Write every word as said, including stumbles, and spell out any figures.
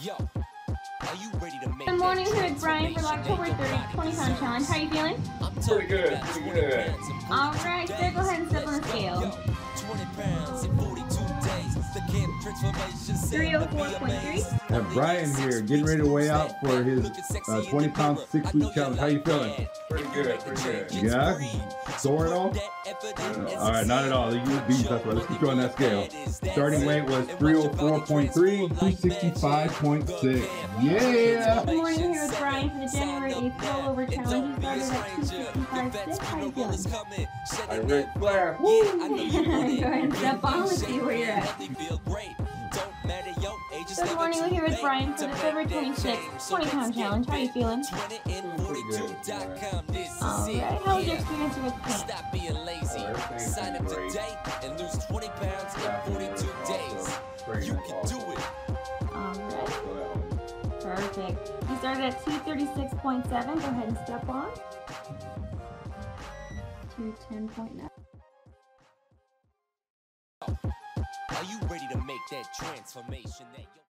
Yo, are you ready to make? Good morning, here with Brian for the October thirtieth twenty pound challenge. How are you feeling? I'm pretty good, pretty good. All right, so go ahead and step on the scale. twenty pounds in forty-two days. The camp transformation three oh four point three. And Brian here, getting ready to weigh out for his uh, twenty pound six week challenge. How you feeling? Pretty good, pretty good. Yeah? Sore at all? No. All right, not at all. You would be tough. Let's keep on that scale. Starting weight was three oh four point three, two sixty-five point six. Yeah! Good morning, here with Brian for the January eighth rollover challenge. He started at two sixty-five point six. I read Blair. Woo! Go ahead and step on and see where you're at. Good morning, we're here with Brian for the February twenty-sixth twenty pound challenge. How are you feeling? Alright, how was your experience with camp? Sign up today and lose twenty pounds in forty-two days. You can do it. Alright. Perfect. You started at two thirty-six point seven. Go ahead and step on. two ten point nine. Are you ready to make that transformation that